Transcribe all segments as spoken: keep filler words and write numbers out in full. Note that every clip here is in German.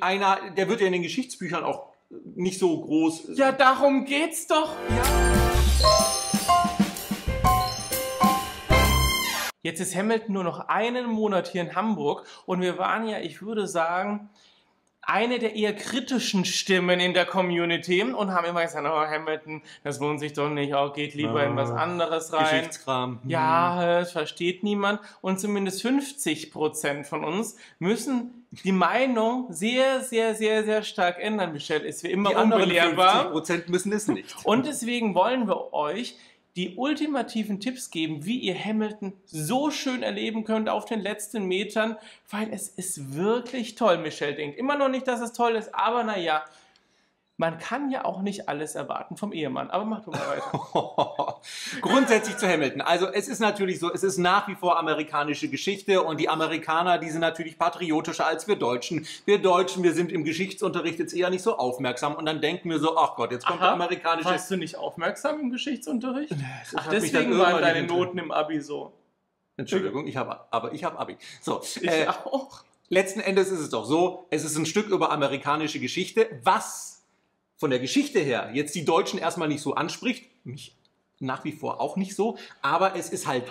einer, der wird ja in den Geschichtsbüchern auch nicht so groß. Ja, darum geht's doch. Jetzt ist Hamilton nur noch einen Monat hier in Hamburg und wir waren ja, ich würde sagen, eine der eher kritischen Stimmen in der Community und haben immer gesagt, oh Hamilton, das lohnt sich doch nicht, oh, geht lieber ah, in was anderes rein. Geschichtskram. Hm. Ja, das versteht niemand. Und zumindest fünfzig Prozent von uns müssen die Meinung sehr, sehr, sehr, sehr stark ändern. Michel ist wie immer unbelehrbar. Die anderen fünfzig Prozent müssen es nicht. Und deswegen wollen wir euch die ultimativen Tipps geben, wie ihr Hamilton so schön erleben könnt auf den letzten Metern, weil es ist wirklich toll. Michel denkt immer noch nicht, dass es toll ist, aber naja, man kann ja auch nicht alles erwarten vom Ehemann. Aber mach doch mal weiter. Grundsätzlich zu Hamilton. Also es ist natürlich so, es ist nach wie vor amerikanische Geschichte und die Amerikaner, die sind natürlich patriotischer als wir Deutschen. Wir Deutschen, wir sind im Geschichtsunterricht jetzt eher nicht so aufmerksam und dann denken wir so, ach Gott, jetzt kommt Aha, der amerikanische... Warst du nicht aufmerksam im Geschichtsunterricht? Das ach, deswegen waren deine Noten im Abi so. Entschuldigung, ich habe aber ich habe Abi. So, ich äh, auch. Letzten Endes ist es doch so, es ist ein Stück über amerikanische Geschichte, was von der Geschichte her jetzt die Deutschen erstmal nicht so anspricht, mich nach wie vor auch nicht so, aber es ist halt,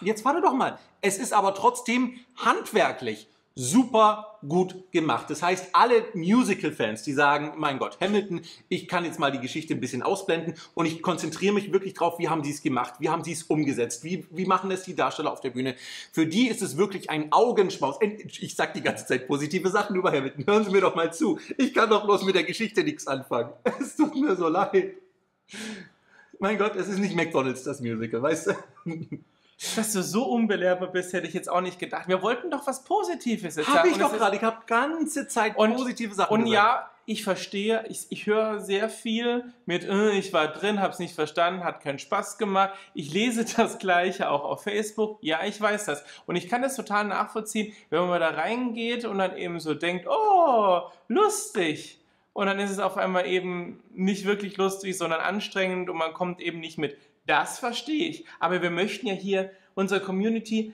jetzt warte doch mal, es ist aber trotzdem handwerklich super gut gemacht. Das heißt, alle Musical-Fans, die sagen, mein Gott, Hamilton, ich kann jetzt mal die Geschichte ein bisschen ausblenden und ich konzentriere mich wirklich drauf, wie haben sie es gemacht, wie haben sie es umgesetzt, wie, wie machen es die Darsteller auf der Bühne. Für die ist es wirklich ein Augenschmaus. Ich sage die ganze Zeit positive Sachen über Hamilton. Hören Sie mir doch mal zu. Ich kann doch bloß mit der Geschichte nichts anfangen. Es tut mir so leid. Mein Gott, es ist nicht McDonald's, das Musical, weißt du? Dass du so unbelehrbar bist, hätte ich jetzt auch nicht gedacht. Wir wollten doch was Positives jetzt sagen. Habe ich doch gerade. Ich habe ganze Zeit und, positive Sachen und gesagt. Und ja, ich verstehe, ich, ich höre sehr viel mit, äh, ich war drin, habe es nicht verstanden, hat keinen Spaß gemacht. Ich lese das Gleiche auch auf Facebook. Ja, ich weiß das. Und ich kann das total nachvollziehen, wenn man mal da reingeht und dann eben so denkt, oh, lustig. Und dann ist es auf einmal eben nicht wirklich lustig, sondern anstrengend und man kommt eben nicht mit. Das verstehe ich, aber wir möchten ja hier unserer Community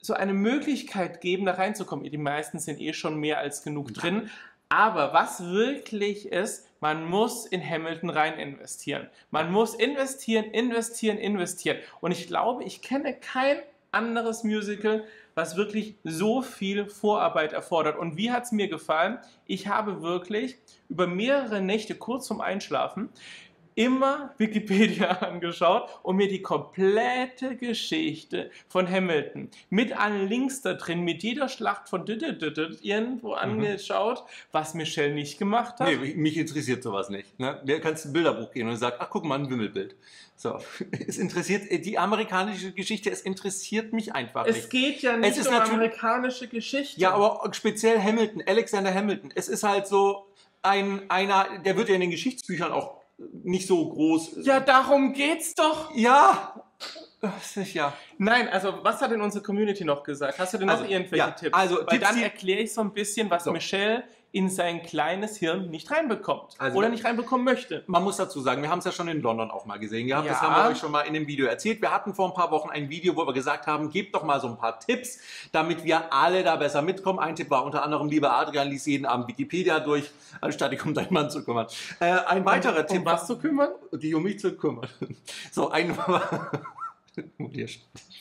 so eine Möglichkeit geben, da reinzukommen. Die meisten sind eh schon mehr als genug drin, aber was wirklich ist, man muss in Hamilton rein investieren. Man muss investieren, investieren, investieren. Und ich glaube, ich kenne kein anderes Musical, was wirklich so viel Vorarbeit erfordert. Und wie hat es mir gefallen? Ich habe wirklich über mehrere Nächte kurz vorm Einschlafen immer Wikipedia angeschaut und mir die komplette Geschichte von Hamilton mit allen Links da drin, mit jeder Schlacht von irgendwo angeschaut, was Michel nicht gemacht hat. Nee, mich interessiert sowas nicht. Ne? Du kannst ein Bilderbuch gehen und sagst, ach guck mal, ein Wimmelbild. So, es interessiert, die amerikanische Geschichte, es interessiert mich einfach nicht. Es geht ja nicht um amerikanische Geschichte. Ja, aber speziell Hamilton, Alexander Hamilton. Es ist halt so ein, einer, der wird ja in den Geschichtsbüchern auch nicht so groß. Ja, darum geht's doch. Ja, sicher. Nein, also was hat denn unsere Community noch gesagt? Hast du denn also, noch irgendwelche ja, Tipps? Also, weil Tipps dann erkläre ich so ein bisschen, was so Michel in sein kleines Hirn nicht reinbekommt also, oder nicht reinbekommen möchte. Man muss dazu sagen, wir haben es ja schon in London auch mal gesehen gehabt. Ja. Das haben wir euch schon mal in dem Video erzählt. Wir hatten vor ein paar Wochen ein Video, wo wir gesagt haben, gebt doch mal so ein paar Tipps, damit wir alle da besser mitkommen. Ein Tipp war unter anderem, lieber Adrian, liest jeden Abend Wikipedia durch, anstatt dich um deinen Mann zu kümmern. Äh, ein weiterer um, Tipp... Um was zu kümmern? Die um mich zu kümmern. So, ein...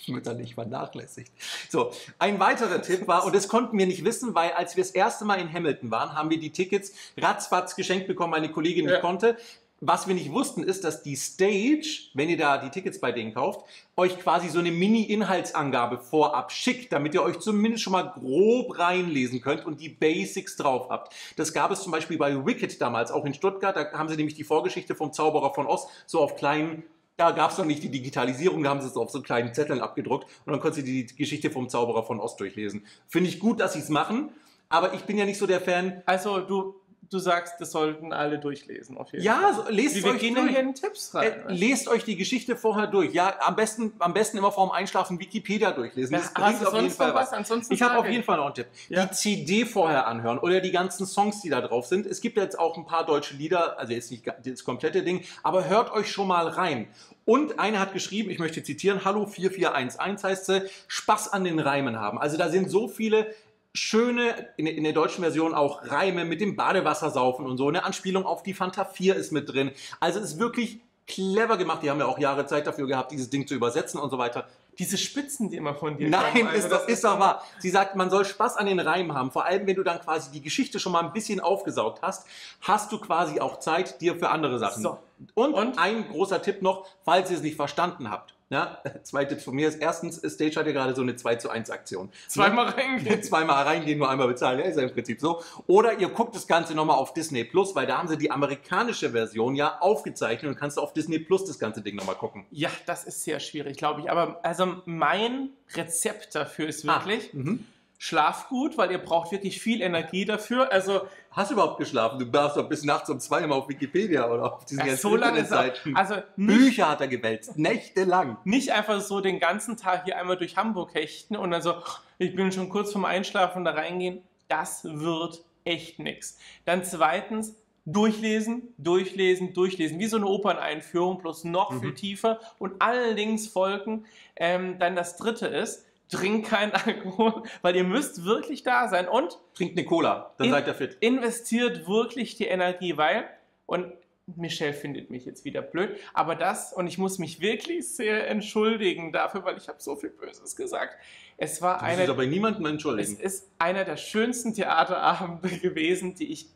mütterlich vernachlässigt. So, ein weiterer Tipp war, und das konnten wir nicht wissen, weil als wir das erste Mal in Hamilton waren, haben wir die Tickets ratzfatz geschenkt bekommen, meine Kollegin nicht ja. konnte. Was wir nicht wussten, ist, dass die Stage, wenn ihr da die Tickets bei denen kauft, euch quasi so eine Mini-Inhaltsangabe vorab schickt, damit ihr euch zumindest schon mal grob reinlesen könnt und die Basics drauf habt. Das gab es zum Beispiel bei Wicked damals, auch in Stuttgart. Da haben sie nämlich die Vorgeschichte vom Zauberer von Ost so auf kleinen... Da gab es noch nicht die Digitalisierung, da haben sie es auf so kleinen Zetteln abgedruckt und dann konntest du die Geschichte vom Zauberer von Ost durchlesen. Finde ich gut, dass sie es machen, aber ich bin ja nicht so der Fan. Also du, du sagst, das sollten alle durchlesen auf jeden Fall. Ja, so, lest Wie, wir euch gehen durch, hier in Tipps rein. Äh, lest euch die Geschichte vorher durch. Ja, am besten, am besten immer vorm Einschlafen Wikipedia durchlesen. Das ja, bringt auf jeden Fall was. was. Ich habe auf jeden Fall noch einen Tipp. Ja. Die C D vorher anhören oder die ganzen Songs, die da drauf sind. Es gibt jetzt auch ein paar deutsche Lieder, also jetzt nicht das komplette Ding, aber hört euch schon mal rein. Und einer hat geschrieben, ich möchte zitieren, Hallo vier vier eins eins heißt sie, Spaß an den Reimen haben. Also da sind so viele schöne, in, in der deutschen Version auch Reime mit dem Badewassersaufen und so. Eine Anspielung auf die Fanta vier ist mit drin. Also es ist wirklich clever gemacht. Die haben ja auch Jahre Zeit dafür gehabt, dieses Ding zu übersetzen und so weiter. Diese Spitzen, die immer von dir Nein, kommen. Nein, also das ist doch wahr. Sie sagt, man soll Spaß an den Reimen haben. Vor allem, wenn du dann quasi die Geschichte schon mal ein bisschen aufgesaugt hast, hast du quasi auch Zeit, dir für andere Sachen. So. Und, und ein großer Tipp noch, falls ihr es nicht verstanden habt. Ja, zwei Tipps von mir ist, erstens, Stage hat ja gerade so eine zwei zu eins Aktion. Zweimal ne? reingehen. Zweimal reingehen, nur einmal bezahlen, ja, ist ja im Prinzip so. Oder ihr guckt das Ganze nochmal auf Disney Plus, weil da haben sie die amerikanische Version ja aufgezeichnet und kannst du auf Disney Plus das ganze Ding nochmal gucken. Ja, das ist sehr schwierig, glaube ich. Aber also mein Rezept dafür ist wirklich, ah, schlaf gut, weil ihr braucht wirklich viel Energie dafür. Also hast du überhaupt geschlafen? Du warst doch bis nachts um zwei immer auf Wikipedia oder auf diesen ja, ganzen so lange Internetseiten. Also nicht, Bücher hat er gewälzt, nächtelang. Nicht einfach so den ganzen Tag hier einmal durch Hamburg hechten und dann so, ich bin schon kurz vorm Einschlafen da reingehen. Das wird echt nichts. Dann zweitens, durchlesen, durchlesen, durchlesen. Wie so eine Operneinführung, bloß noch mhm. viel tiefer und allerdings folgen. Ähm, dann das dritte ist, trinkt keinen Alkohol, weil ihr müsst wirklich da sein und trinkt eine Cola, dann in, seid ihr fit. Investiert wirklich die Energie, weil, und Michel findet mich jetzt wieder blöd, aber das, und ich muss mich wirklich sehr entschuldigen dafür, weil ich habe so viel Böses gesagt. Es war eine, aber niemanden entschuldigen. Es ist einer der schönsten Theaterabende gewesen, die ich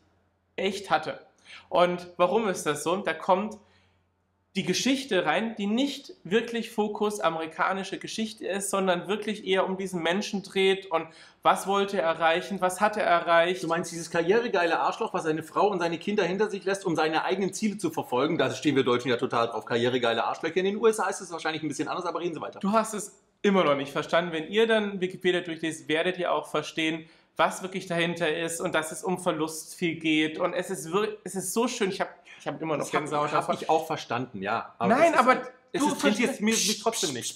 echt hatte. Und warum ist das so? Da kommt die Geschichte rein, die nicht wirklich Fokus amerikanische Geschichte ist, sondern wirklich eher um diesen Menschen dreht und was wollte er erreichen, was hat er erreicht. Du meinst dieses karrieregeile Arschloch, was seine Frau und seine Kinder hinter sich lässt, um seine eigenen Ziele zu verfolgen. Da stehen wir Deutschen ja total auf karrieregeile Arschlöcher. In den U S A ist es wahrscheinlich ein bisschen anders, aber reden Sie weiter. Du hast es immer noch nicht verstanden. Wenn ihr dann Wikipedia durchlest, werdet ihr auch verstehen, was wirklich dahinter ist und dass es um Verlust viel geht. Und es ist, wirklich, es ist so schön. Ich habe ich hab immer noch Gänsehaut. Das habe ich auch verstanden, ja. Aber Nein, es aber ist, es du verstehst es trotzdem nicht.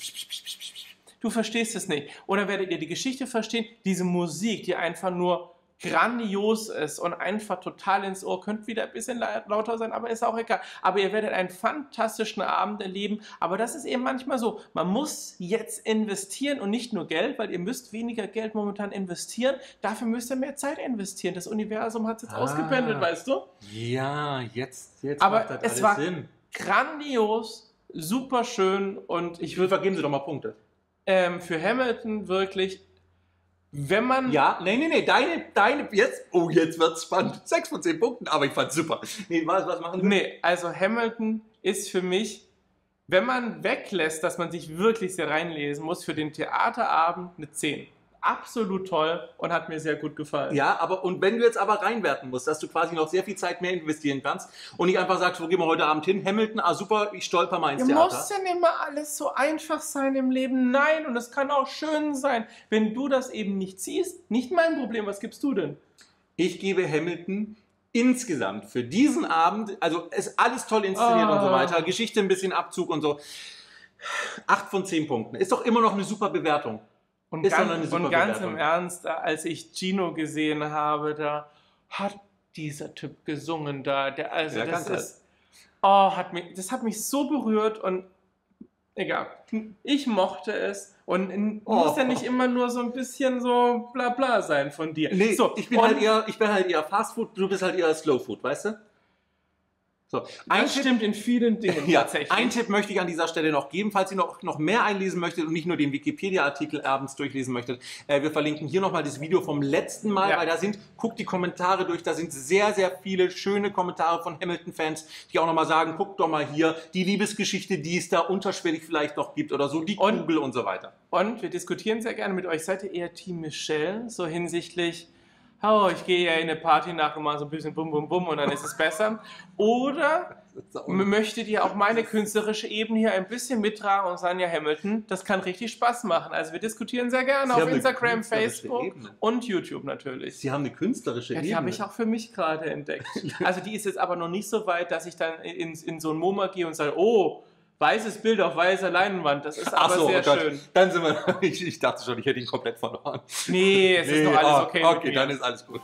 Du verstehst es nicht. Oder werdet ihr die Geschichte verstehen? Diese Musik, die einfach nur grandios ist und einfach total ins Ohr. Könnt wieder ein bisschen lauter sein, aber ist auch egal. Aber ihr werdet einen fantastischen Abend erleben. Aber das ist eben manchmal so. Man muss jetzt investieren und nicht nur Geld, weil ihr müsst weniger Geld momentan investieren. Dafür müsst ihr mehr Zeit investieren. Das Universum hat es jetzt ah, ausgependelt, weißt du? Ja, jetzt, jetzt aber macht das alles es war Sinn. Grandios, super schön und ich würde... Vergeben Sie doch mal Punkte. Ähm, für Hamilton wirklich... Wenn man... Ja, nee, nee, nee, deine, deine, jetzt, oh, jetzt wird's spannend. sechs von zehn Punkten, aber ich fand's super. Nee, was, was machen wir? Nee, also Hamilton ist für mich, wenn man weglässt, dass man sich wirklich sehr reinlesen muss, für den Theaterabend eine zehn. Absolut toll und hat mir sehr gut gefallen. Ja, aber, und wenn du jetzt aber reinwerten musst, dass du quasi noch sehr viel Zeit mehr investieren kannst und nicht einfach sagst, wo gehen wir heute Abend hin? Hamilton, ah super, ich stolper mal ins Theater. Du musst ja nicht immer alles so einfach sein im Leben. Nein, und es kann auch schön sein. Wenn du das eben nicht ziehst, nicht mein Problem. Was gibst du denn? Ich gebe Hamilton insgesamt für diesen Abend, also ist alles toll inszeniert oh. und so weiter, Geschichte ein bisschen Abzug und so, acht von zehn Punkten. Ist doch immer noch eine super Bewertung. Und ist ganz, und ganz im Ernst, als ich Gino gesehen habe, da hat dieser Typ gesungen da. Der, also ja, das, ganz ist, oh, hat mich, das hat mich so berührt und egal. Ich mochte es und oh. muss ja nicht immer nur so ein bisschen so bla bla sein von dir. Nee, so, ich, bin halt eher, ich bin halt eher Fast Food, du bist halt eher Slow Food, weißt du? So, ein das Tipp, stimmt in vielen Dingen ja, tatsächlich. Ein Tipp möchte ich an dieser Stelle noch geben, falls ihr noch, noch mehr einlesen möchtet und nicht nur den Wikipedia-Artikel abends durchlesen möchtet. Äh, wir verlinken hier nochmal das Video vom letzten Mal, ja. weil da sind, guckt die Kommentare durch, da sind sehr, sehr viele schöne Kommentare von Hamilton-Fans, die auch nochmal sagen, guckt doch mal hier, die Liebesgeschichte, die es da unterschwellig vielleicht noch gibt oder so, die und, Kugel und so weiter. Und wir diskutieren sehr gerne mit euch. Seid ihr eher Team Michel, so hinsichtlich... Oh, ich gehe ja in eine Party nach und mache so ein bisschen bum bum bum und dann ist es besser. Oder möchtet ihr auch meine künstlerische Ebene hier ein bisschen mittragen und sagen, ja Hamilton, das kann richtig Spaß machen. Also wir diskutieren sehr gerne auf Instagram, Facebook Ebene. Und YouTube natürlich. Sie haben eine künstlerische ja, die Ebene? Die habe ich auch für mich gerade entdeckt. Also die ist jetzt aber noch nicht so weit, dass ich dann in, in so ein MoMA gehe und sage, oh... Weißes Bild auf weißer Leinwand, das ist aber so, sehr oh schön. Dann sind wir, ich, ich dachte schon, ich hätte ihn komplett verloren. Nee, es nee, ist doch alles okay. Okay, okay, dann ist alles gut.